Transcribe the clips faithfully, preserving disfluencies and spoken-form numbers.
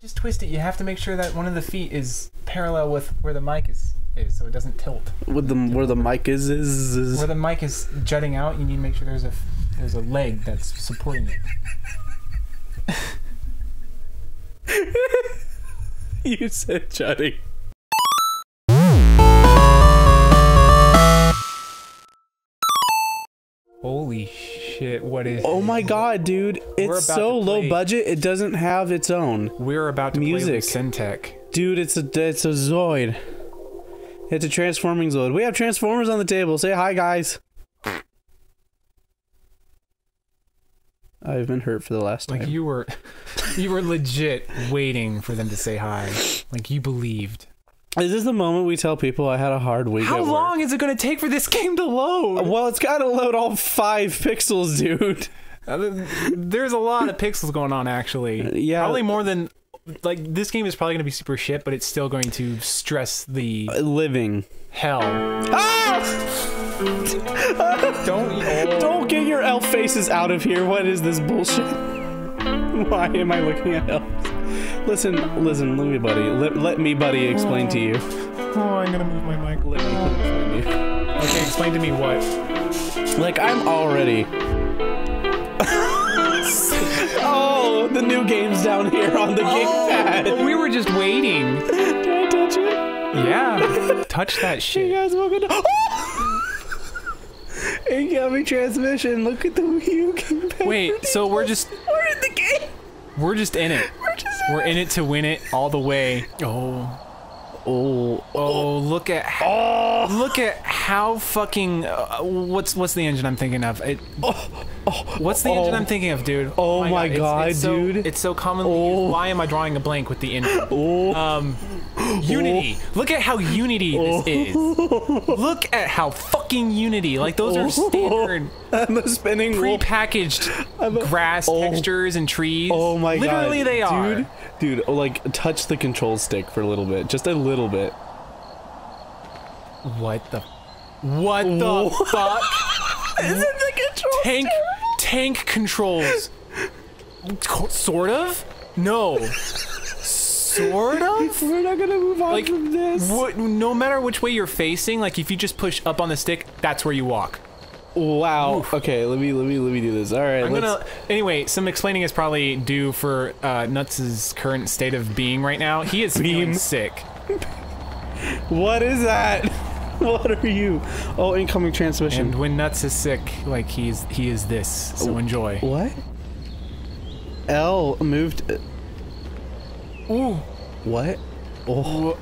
Just twist it. You have to make sure that one of the feet is parallel with where the mic is, is so it doesn't tilt. With the where the mic is is, is. Where the mic is jutting out, you need to make sure there's a there's a leg that's supporting it. You said jutting. Holy shit, what is Oh my god, dude. It's so low budget, it doesn't have its own. We're about to play with Syntech. Dude, it's a, it's a Zoid. It's a transforming Zoid. We have Transformers on the table. Say hi, guys. I've been hurt for the last time. Like, you were, you were legit waiting for them to say hi. Like, you believed. Is this the moment we tell people I had a hard week? How long is it going to take for this game to load? Well, it's got to load all five pixels, dude. Uh, there's a lot of pixels going on, actually. Yeah. Probably more than... Like, this game is probably going to be super shit, but it's still going to stress the... Living. Hell. Ah! Don't... Oh. Don't get your elf faces out of here. What is this bullshit? Why am I looking at elves? Listen, listen, let me, buddy. Let, let me, buddy, explain to you. Oh, I'm gonna move my mic. Let me explain to you. Okay, explain to me what. Like, I'm already. Oh, the new game's down here on the gamepad. Oh, we were just waiting. Can I touch it? Yeah, touch that shit. Hey guys, welcome to. Incoming transmission. Look at the Wii U gamepad. Wait, so we're just. We're in the game. We're just in it. We're just in, We're in it. it to win it all the way. Oh. Oh. Oh, look at how, oh. Look at how fucking uh, what's what's the engine I'm thinking of? It oh. Oh. What's the oh. engine I'm thinking of, dude? Oh, oh my god, god it's, it's dude. So, it's so commonly oh. used. Why am I drawing a blank with the engine? Oh. Um Unity. Oh. Look at how Unity oh. this is. Look at how fucking Unity. Like, those oh. are standard I'm a spinning prepackaged I'm a, grass oh. textures and trees. Oh my Literally god. Literally they are. Dude, dude, oh, like touch the control stick for a little bit. Just a little bit. What the What the what? fuck? Isn't the control tank terrible? Tank controls sort of? No. Sort of? We're not gonna move on like, from this. What, no matter which way you're facing, like if you just push up on the stick, that's where you walk. Wow. Oof. Okay, let me let me let me do this. All right. I'm let's... gonna. Anyway, some explaining is probably due for uh, Nuts' current state of being right now. He is Beam. feeling sick. What is that? What are you? Oh, incoming transmission. And when Nuts is sick, like he's he is this. So enjoy. What? L moved. Ooh. What? Oh.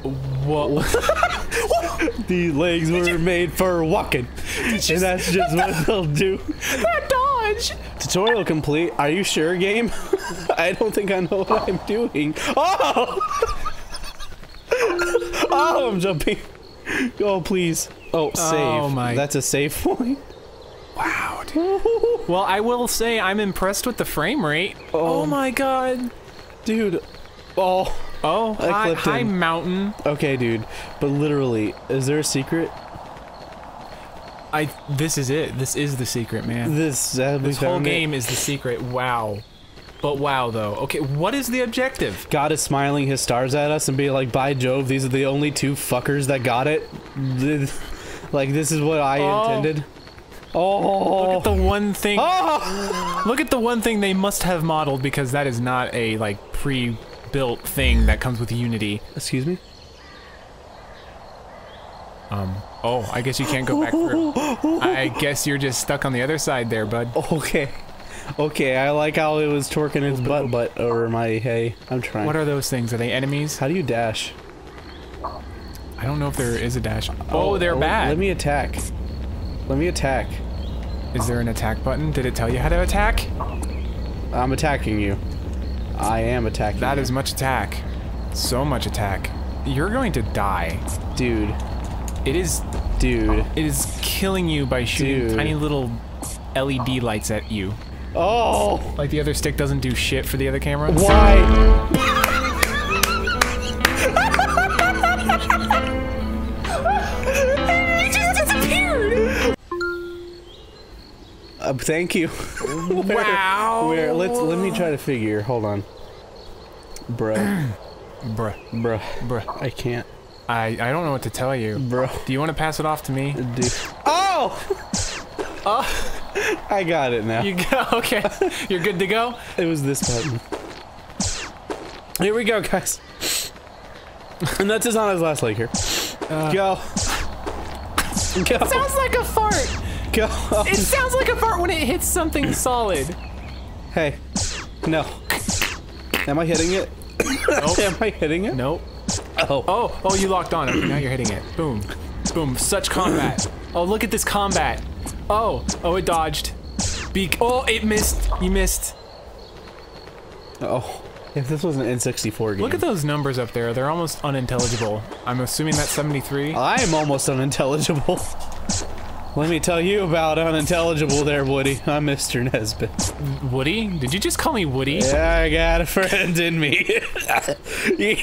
What? These legs were you, made for walking, and see, that's just that, what they'll do. That dodge. Tutorial complete. Are you sure, game? I don't think I know what I'm doing. Oh! Oh, I'm jumping. Oh, please. Oh, save. Oh my. That's a save point. Wow, dude. Well, I will say I'm impressed with the frame rate. Oh, oh my god, dude. Oh. Oh, hi, hi, mountain. Okay, dude, but literally, is there a secret? I. This is it. This is the secret, man. This. This whole game is the secret. Wow. But wow, though. Okay, what is the objective? God is smiling his stars at us and being like, "By Jove, these are the only two fuckers that got it." Like, this is what I oh. intended. Oh. Look at the one thing. Oh. Look at the one thing they must have modeled, because that is not a like pre. built thing that comes with Unity. Excuse me? Um, oh, I guess you can't go back through. I guess you're just stuck on the other side there, bud. Okay. Okay, I like how it was torquing its butt butt over my hay. I'm trying. What are those things? Are they enemies? How do you dash? I don't know if there is a dash. Oh, oh they're oh, bad. Let me attack. Let me attack. Is there an attack button? Did it tell you how to attack? I'm attacking you. I am attacking. That you. is much attack. So much attack. You're going to die. Dude. It is... Dude. It is killing you by shooting Dude. tiny little L E D lights at you. Oh! Like the other stick doesn't do shit for the other camera? Why? It just disappeared! Uh, thank you. Where, wow. Where, let's, let me try to figure. Hold on. Bruh. Bruh. Bruh. Bruh. I can't. I, I don't know what to tell you. Bruh. Do you want to pass it off to me? Dude. Oh! Oh! I got it now. You got okay. You're good to go? It was this button. Here we go, guys. And that's his on his last leg here. Uh, go. Go. It sounds like a fart. Go. Oh. It sounds like a fart when it hits something solid. Hey. No. Am I hitting it? Nope. Am I hitting it? Nope. Oh. Oh, oh, you locked on it. Now you're hitting it. Boom. Boom. Such combat. Oh, look at this combat. Oh. Oh, it dodged. Be oh, it missed. You missed. Oh. If this was an N sixty-four game. Look at those numbers up there. They're almost unintelligible. I'm assuming that's seventy-three. I am almost unintelligible. Let me tell you about unintelligible there, Woody. I'm Mister Nesbitt. Woody? Did you just call me Woody? Yeah, I got a friend in me. You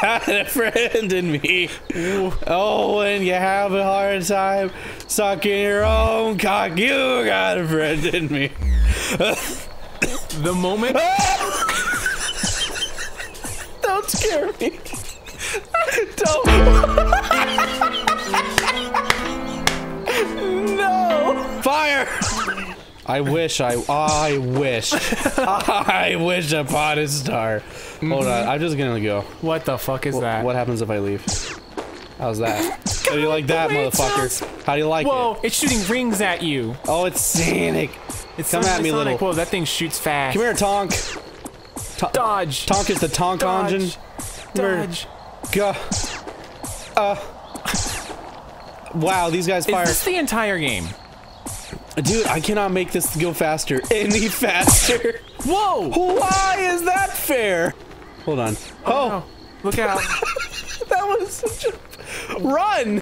got a friend in me. Ooh. Oh, when you have a hard time sucking your own cock, you got a friend in me. The moment... Don't scare me. Don't. No. Fire. I wish I. I wish. I wish upon a star. Mm-hmm. Hold on. I'm just gonna go. What the fuck is w that? What happens if I leave? How's that? How do you like that, motherfucker? How do you like Whoa, it? Whoa! It's shooting rings at you. Oh, it's Sonic. It's Come at me, Sonic. Little. Whoa, that thing shoots fast. Come here, Tonk. To Dodge. Tonk is the Tonk Dodge. Engine. Dodge. Go. Uh. Wow, these guys fire. Is this the entire game? Dude, I cannot make this go faster. Any faster. Whoa! Why is that fair? Hold on. Oh. Oh. No. Look out. That was such a... Run!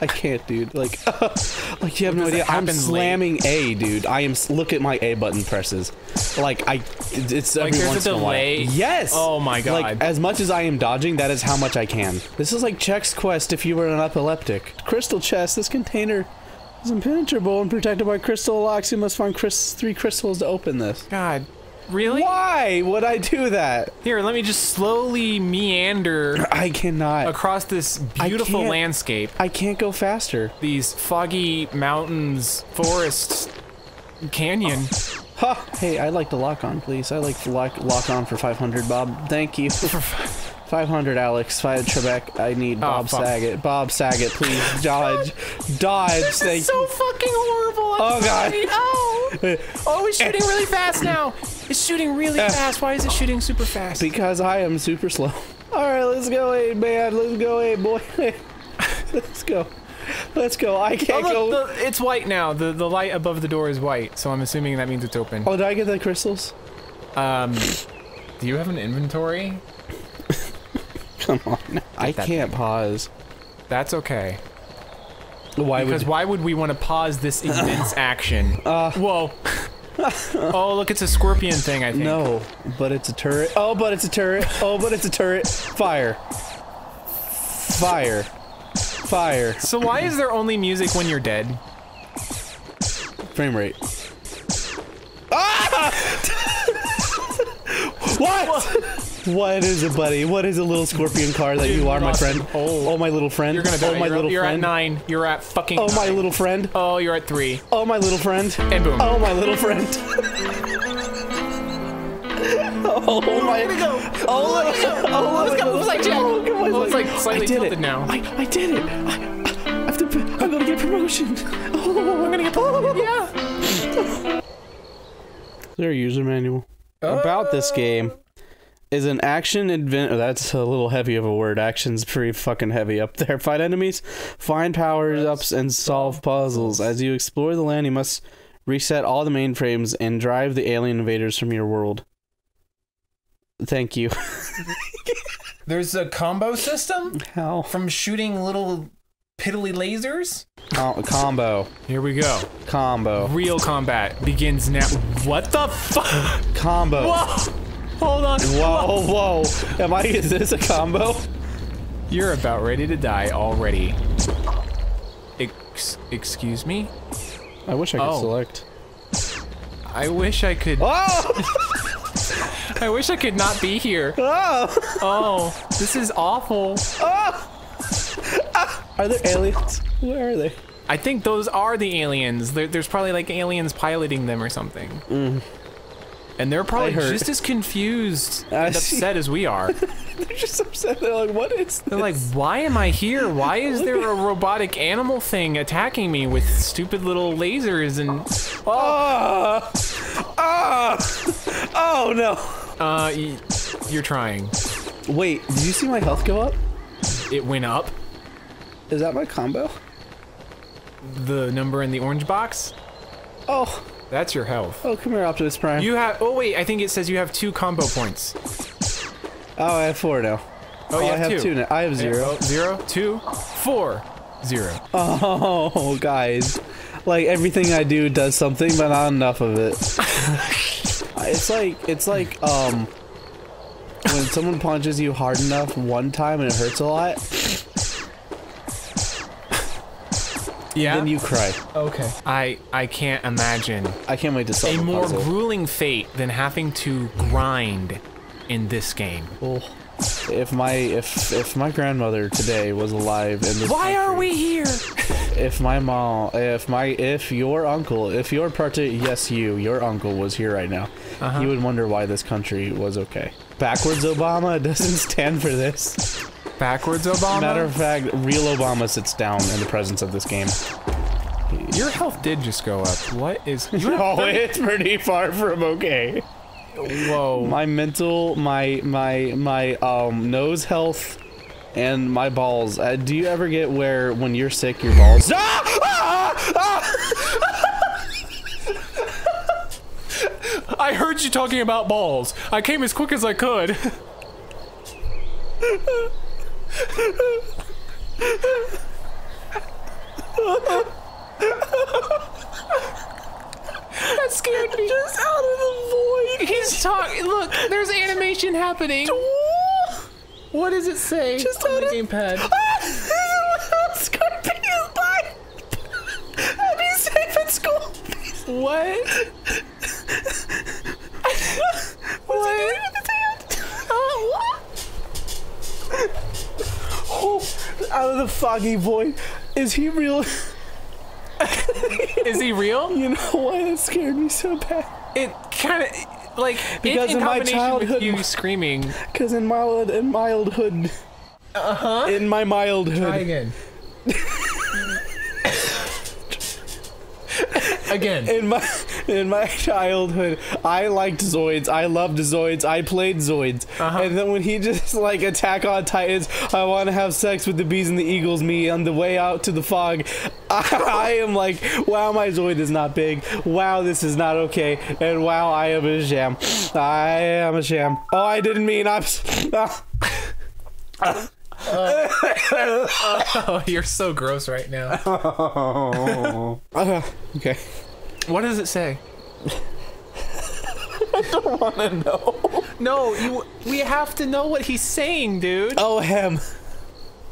I can't, dude. Like, uh, like you have no idea. I'm slamming A, dude. I am. Look at my A button presses. Like I, it's every once in a while. Yes. Oh my god. Like as much as I am dodging, that is how much I can. This is like Chex Quest if you were an epileptic. Crystal chest. This container is impenetrable and protected by crystal locks. You must find crys three crystals to open this. God. Really? Why would I do that? Here, let me just slowly meander. I cannot. Across this beautiful I landscape. I can't go faster. These foggy mountains, forests, canyon. Huh. Hey, I'd like to lock on, please. I like to lock, lock on for five hundred, Bob. Thank you. five hundred, Alex. five Trebek. I need oh, Bob fuck. Saget. Bob Saget, please. Dodge. Dodge. This Thank is so you. Fucking horrible. I'm oh, sorry. God. Oh. Oh, it's shooting really fast now. It's shooting really fast. Why is it shooting super fast? Because I am super slow. All right, let's go, hey man. Let's go, hey boy. Let's go. Let's go. I can't oh, look, go. The, it's white now. The the light above the door is white, so I'm assuming that means it's open. Oh, did I get the crystals? Um, do you have an inventory? Come on. Get I can't thing. Pause. That's okay. Why because would, why would we want to pause this immense uh, action? Uh, Whoa. Oh, look, it's a scorpion thing, I think. No, but it's a turret. Oh, but it's a turret. Oh, but it's a turret. Fire. Fire. Fire. So why is there only music when you're dead? Frame rate. Ah! What? What? What is it, buddy? What is a little scorpion car that Dude, you are, my friend? Oh. Oh, my little friend. You're gonna die. Oh, my you're, little you're friend. You're at nine. You're at fucking Oh, nine. My little friend. Oh, you're at three. Oh, my little friend. And boom. Oh, my little friend. Oh, my. Way to go. Oh, let's go. Oh, let's go. It's like Jack. Oh, it's like slightly tilted now. I, I did it. I, I have to, I'm gonna get a promotion. Oh, I'm gonna get promoted. Yeah. Is there a user manual uh. about this game? Is an action advent- oh, that's a little heavy of a word. Action's pretty fucking heavy up there. Fight enemies, find powers-ups, and solve puzzles. As you explore the land, you must reset all the mainframes and drive the alien invaders from your world. Thank you. There's a combo system? How? From shooting little piddly lasers? Oh, combo. Here we go. Combo. Real combat begins now. What the fuck? Combo. Whoa! Hold on. Whoa, whoa. Am I, is this a combo? You're about ready to die already. Ex excuse me? I wish I could oh. select. I wish I could. Oh! I wish I could not be here. Oh. Oh, this is awful. Oh. Ah. Are there aliens? Where are they? I think those are the aliens. There, there's probably like aliens piloting them or something. Mm. And they're probably just as confused I and see. upset as we are. They're just upset. They're like, what is this? They're like, why am I here? Why is there a robotic animal thing attacking me with stupid little lasers and... Oh! Oh, oh. Oh no! Uh, y you're trying. Wait, did you see my health go up? It went up. Is that my combo? The number in the orange box? Oh. That's your health. Oh, come here, Optimus Prime. You have- oh wait, I think it says you have two combo points. Oh, I have four now. Oh, oh you have I have two. two now. I have zero. I have, oh, zero, two, four, zero. Oh, guys. Like, everything I do does something, but not enough of it. It's like, it's like, um... when someone punches you hard enough one time and it hurts a lot, yeah. Then you cry. Okay. I I can't imagine. I can't wait to solve a more puzzle. grueling fate than having to grind in this game. Oh. If my if if my grandmother today was alive in this Why country, are we here? If my mom, if my if your uncle, if your part yes you your uncle was here right now, uh-huh. you would wonder why this country was okay. Backwards Obama doesn't stand for this. Backwards Obama? Matter of fact, real Obama sits down in the presence of this game. Your health did just go up. What is... Oh, it's pretty far from okay. Whoa. My mental, my, my, my, um, nose health, and my balls. Uh, do you ever get where, when you're sick, your balls... Ah! Ah! Ah! I heard you talking about balls. I came as quick as I could. That scared me. Just out of the void. He's talking. Look, there's animation happening. What does it say Just on the gamepad? Scorpion is by. I'll be safe at school. What? What? Oh, what? Oh, out of the foggy void. Is he real? Is he real? You know why that scared me so bad? It kind of like because in, in, in my childhood, with you screaming. Because in mild in mildhood. Uh huh. In my mildhood. Try again. Again. In my in my childhood, I liked Zoids. I loved Zoids. I played Zoids. Uh-huh. And then when he just like Attack on Titans, I want to have sex with the bees and the eagles. Me on the way out to the fog, I, I am like, wow, my Zoid is not big. Wow, this is not okay. And wow, I am a sham. I am a sham. Oh, I didn't mean I'm. Uh, uh. Uh, oh, you're so gross right now. Oh. Uh, okay. What does it say? I don't want to know. No, you. We have to know what he's saying, dude. Oh, him.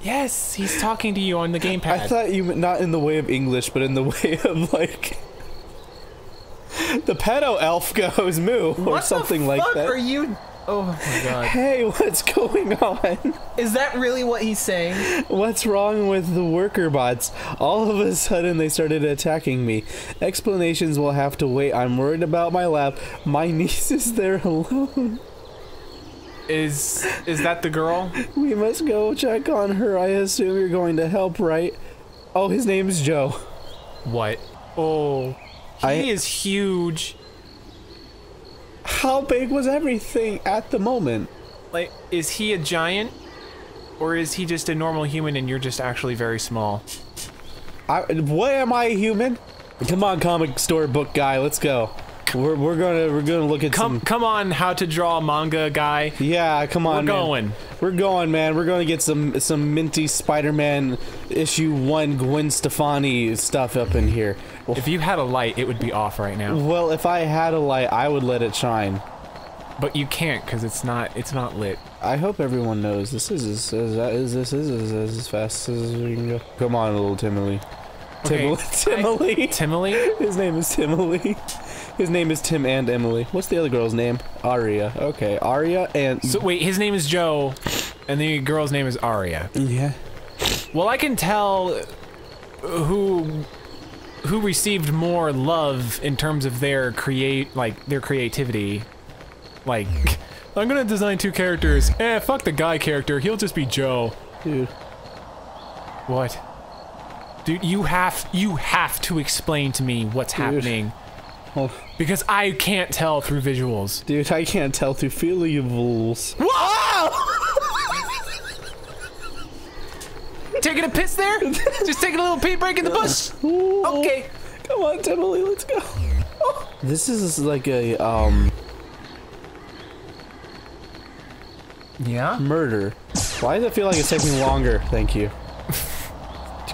Yes, he's talking to you on the gamepad. I thought you meant not in the way of English, but in the way of like the pedo elf goes moo or what something the fuck like that. Are you? Oh my god. Hey, what's going on? Is that really what he's saying? What's wrong with the worker bots? All of a sudden they started attacking me. Explanations will have to wait. I'm worried about my lab. My niece is there alone. Is is that the girl? We must go check on her. I assume you're going to help, right? Oh, his name's Joe. What? Oh. He I, is huge. How big was everything at the moment? Like, is he a giant? Or is he just a normal human and you're just actually very small? I, what am I, human? Come on, comic store book guy, let's go. We're, we're gonna, we're gonna look at come, some- Come on, how to draw manga guy. Yeah, come on, We're man. going. We're going, man. We're gonna get some, some minty Spider-Man issue one Gwen Stefani stuff up in here. If you had a light, it would be off right now. Well, if I had a light, I would let it shine. But you can't, because it's not, it's not lit. I hope everyone knows this is as, as, as, as, as, as, as, as fast as we can go. Come on, little Timely. Okay, Timely. Timely? His name is Timely. His name is Tim and Emily. What's the other girl's name? Aria. Okay, Aria and... So wait, his name is Joe, and the girl's name is Aria. Yeah. Well, I can tell who who received more love in terms of their create like their creativity. Like, I'm gonna design two characters. Eh, fuck the guy character. He'll just be Joe. Dude. What? Dude, you have you have to explain to me what's Dude. happening. Oh. Because I can't tell through visuals. Dude, I can't tell through feelibles. Whoa! Taking a piss there? Just taking a little pee break in the bush? Ooh. Okay. Come on, Emily, let's go. Oh. This is like a, um... Yeah? Murder. Why does it feel like it's taking longer? Thank you.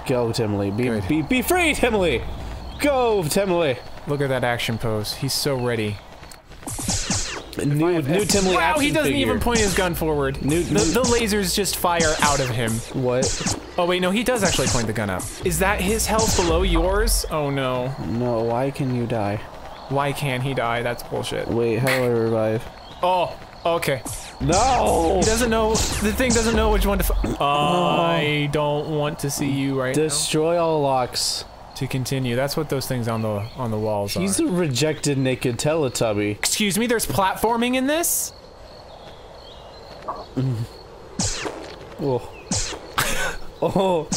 Go, Emily. Be, be, be free, Emily! Go, Emily! Look at that action pose. He's so ready. New, new Timely Wow, he doesn't figure. even point his gun forward. New, the, new. the lasers just fire out of him. What? Oh wait, no, he does actually point the gun up. Is that his health below yours? Oh no. No, why can you die? Why can't he die? That's bullshit. Wait, how do I revive? Oh, okay. No! He doesn't know, the thing doesn't know which one to f- oh. I don't want to see you right Destroy now. Destroy all locks. To continue, that's what those things on the on the walls He's are. He's a rejected naked Teletubby. Excuse me, there's platforming in this? Oh. Oh.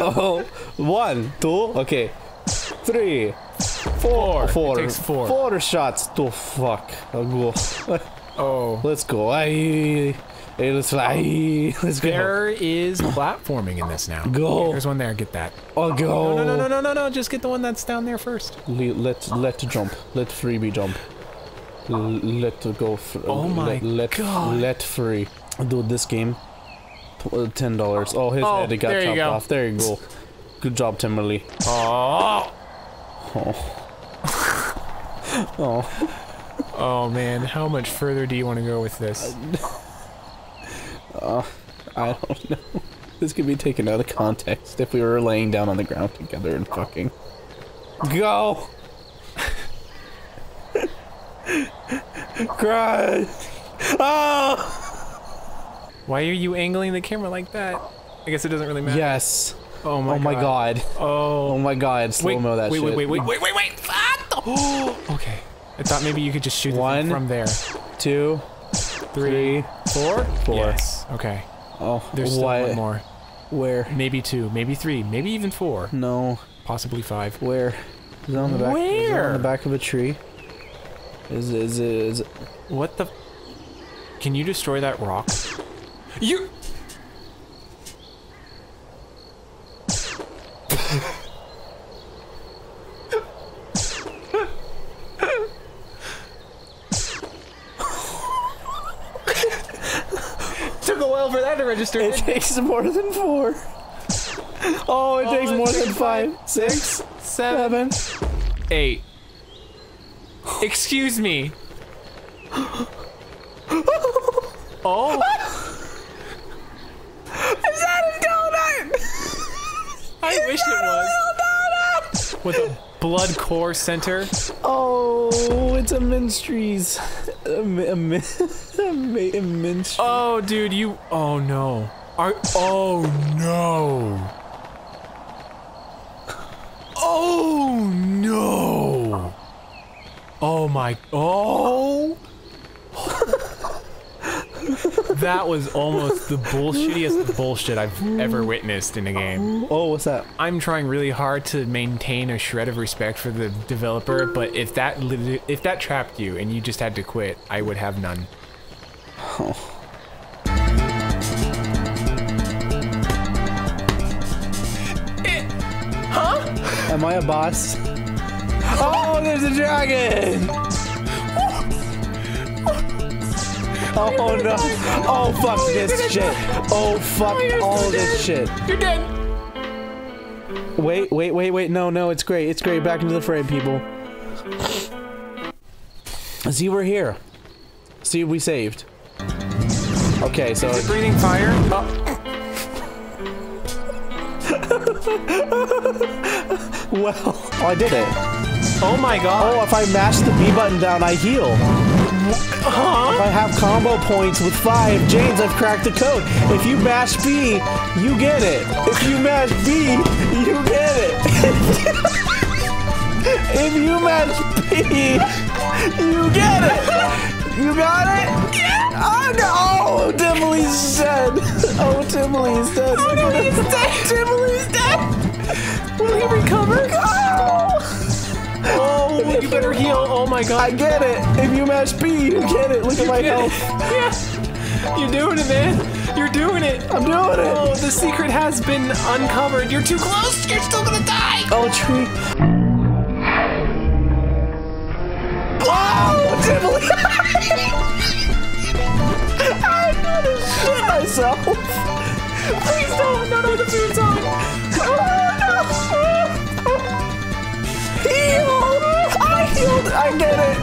Oh. One, two, okay. Three. Four. Four. Four. It takes four. Four shots. Oh, fuck. I'll go. Oh. Let's go. I... Let's fly. Let's go. There is platforming in this now. Go. There's one there. Get that. Oh, go. No, no, no, no, no, no. Just get the one that's down there first. Let let jump. Let freebie jump. Let go. Oh my god. Let free. Dude, this game. Ten dollars. Oh, his head got chopped off. There you go. Good job, Timberly. Oh. Oh. Oh. Oh man, how much further do you want to go with this? Uh, I don't know. This could be taken out of context if we were laying down on the ground together and fucking... Go! Cry! Oh! Why are you angling the camera like that? I guess it doesn't really matter. Yes. Oh my god. Oh my god. god. Oh. Oh my god, slow-mo that wait, shit. Wait, wait, wait, wait, wait, wait! Ah! Okay. I thought maybe you could just shoot One, from there. Two... Three, four, four. Yes. Okay. Oh, there's still why? one more. Where? Maybe two, maybe three, maybe even four. No. Possibly five. Where? Is it on the back? Where? Is it on the back of a tree? Is it, is it, is it? What the? Can you destroy that rock? You. Register. It takes more than four. Oh, it oh, takes more than five, five six, seven, seven, eight. Excuse me. Oh. Is that a donut? I wish it was. With a blood core center. Oh, it's a minstrees. A, a, a, a minstrees. Oh, dude, you. Oh no. Are. Oh no. Oh no. Oh my. Oh. That was almost the bullshittiest bullshit I've ever witnessed in a game. Oh, what's that? I'm trying really hard to maintain a shred of respect for the developer, but if that if that trapped you and you just had to quit, I would have none. Oh. It, huh? Am I a boss? Oh, there's a dragon! Oh no! Oh fuck oh, this shit! Dead. Oh fuck oh, all this dead. shit! You're dead! Wait, wait, wait, wait, no, no, it's great, it's great, back into the frame, people. See, we're here. See, we saved. Okay, so- Is it breathing fire? Oh. Well, I did it. Oh my god. Oh, if I mash the B button down, I heal. Huh? If I have combo points with five, James, I've cracked the code. If you mash B, you get it. If you mash B, you get it. If you mash B, you get it. You got it? Yeah. Oh no! Timely's dead. Oh, Timely's dead. Oh no, he's dead. Timely's dead. Will he recover? Oh. Oh, you better heal. Oh my god. I get it. If you mash B, you get it. Look at my health. Yeah. You're doing it, man. You're doing it. I'm doing it. Oh, the secret has been uncovered. You're too close. You're still gonna die. Oh, tree. Whoa, Timely. I'm gonna shit myself. Please don't. No, no, it's your time. Oh, no. Heal! I healed! I get it!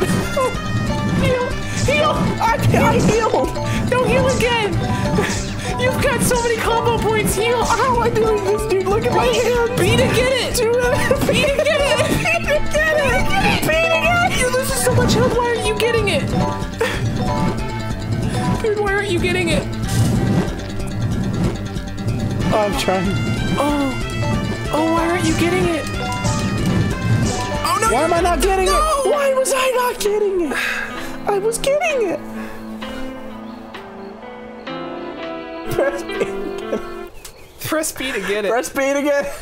Heal! Heal! I, I healed! Don't heal again! You've got so many combo points, heal! How am I doing this, dude? Look at my hand! B to get it! Dude, B to get it! B to get it! B to get it! You're losing so much health, why aren't you getting it? Dude, why aren't you getting it? Oh, I'm trying. Oh! Oh, why aren't you getting it? Why am I not getting no. it? Why was I not getting it? I was getting it. Press B to get it. Press B to get it.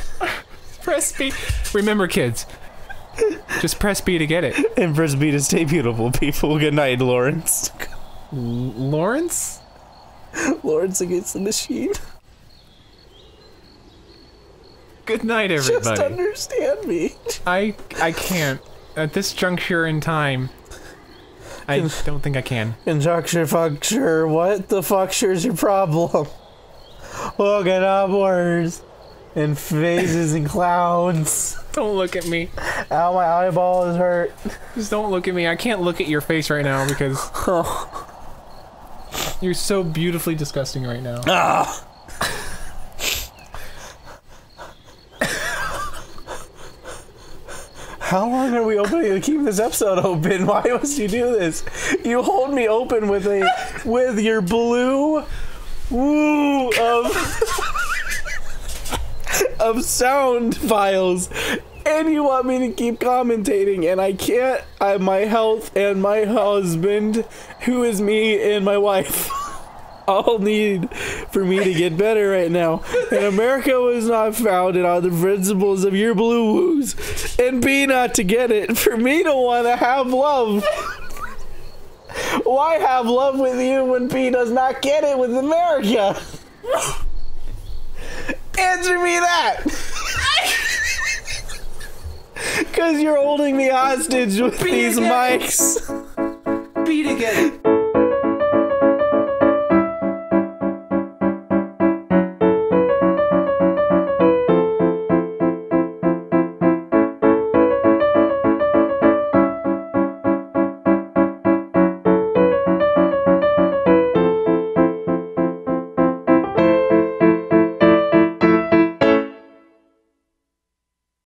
Press B to get it. Press B. Remember, kids. Just press B to get it. And press B to stay beautiful, people. Good night, Lawrence. L Lawrence? Lawrence against the machine. Good night, everybody. Just understand me. I I can't at this juncture in time. I don't think I can. Conjuncture, functure. What the fucksure's your problem? Look at upwards, and faces and clowns. Don't look at me. Ow, my eyeball is hurt. Just don't look at me. I can't look at your face right now because oh. You're so beautifully disgusting right now. Ah. How long are we opening to keep this episode open? Why must you do this? You hold me open with a with your blue woo of of sound files, and you want me to keep commentating, and I can't. I my health and my husband, who is me and my wife, all need for me to get better right now. And America was not founded on the principles of your blue woos, and B not to get it for me to want to have love. Why have love with you when B does not get it with America? Answer me that. Cause you're holding me hostage with these mics. B to get it.